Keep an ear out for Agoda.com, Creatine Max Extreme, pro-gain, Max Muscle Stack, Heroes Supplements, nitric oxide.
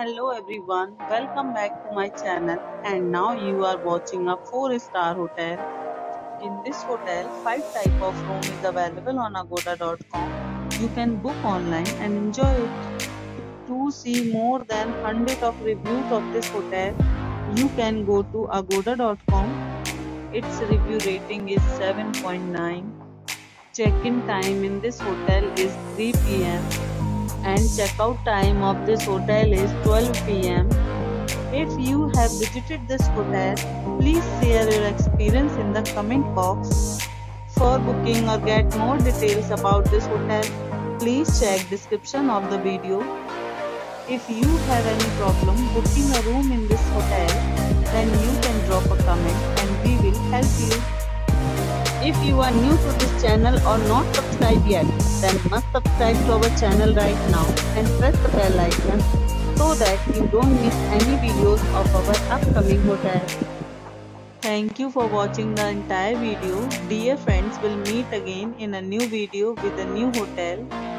Hello everyone, welcome back to my channel and now you are watching a 4-star hotel. In this hotel, 5 type of room is available on Agoda.com. You can book online and enjoy it. To see more than 100 of reviews of this hotel, you can go to Agoda.com. Its review rating is 7.9. Check-in time in this hotel is 3 p.m. and check-out time of this hotel is 12 p.m. If you have visited this hotel, please share your experience in the comment box. For booking or get more details about this hotel, please check description of the video. If you have any problem booking a room in this hotel, then you can drop a comment and we will help you. If you are new to this channel or not subscribed yet, then must subscribe to our channel right now and press the bell icon so that you don't miss any videos of our upcoming hotel. Thank you for watching the entire video. Dear friends, we'll meet again in a new video with a new hotel.